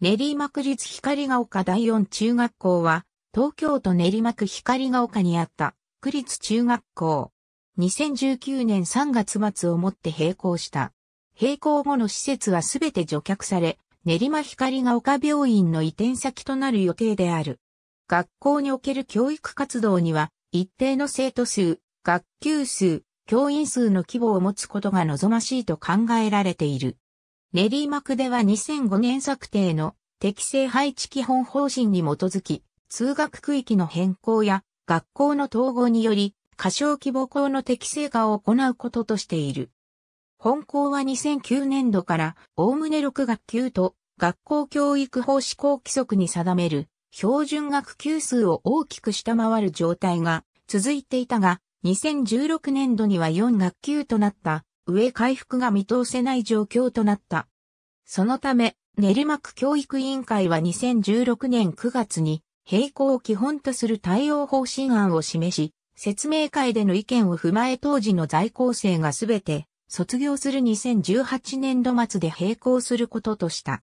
練馬区立光が丘第四中学校は、東京都練馬区光が丘にあった、区立中学校。2019年3月末をもって閉校した。閉校後の施設はすべて除却され、練馬光が丘病院の移転先となる予定である。学校における教育活動には、一定の生徒数、学級数、教員数の規模を持つことが望ましいと考えられている。練馬区では2005年策定の適正配置基本方針に基づき、通学区域の変更や学校の統合により、過小規模校の適正化を行うこととしている。本校は2009年度から、おおむね6学級と学校教育法施行規則に定める、標準学級数を大きく下回る状態が続いていたが、2016年度には4学級となった、上回復が見通せない状況となった。そのため、練馬区教育委員会は2016年9月に、閉校を基本とする対応方針案を示し、説明会での意見を踏まえ当時の在校生がすべて、卒業する2018年度末で閉校することとした。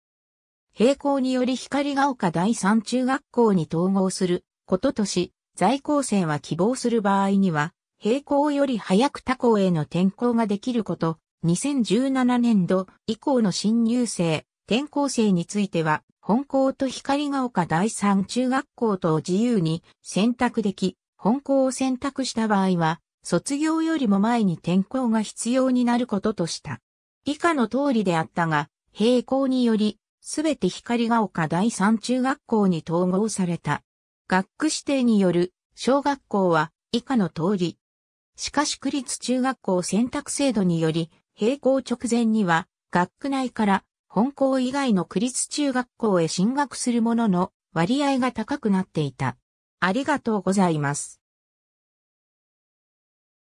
閉校により光が丘第三中学校に統合することとし、在校生は希望する場合には、閉校より早く他校への転校ができること、2017年度以降の新入生、転校生については、本校と光が丘第三中学校とを自由に選択でき、本校を選択した場合は、卒業よりも前に転校が必要になることとした。以下の通りであったが、閉校により、すべて光が丘第三中学校に統合された。学区指定による小学校は以下の通り。しかし区立中学校選択制度により、閉校直前には、学区内から本校以外の区立中学校へ進学する者の割合が高くなっていた。ありがとうございます。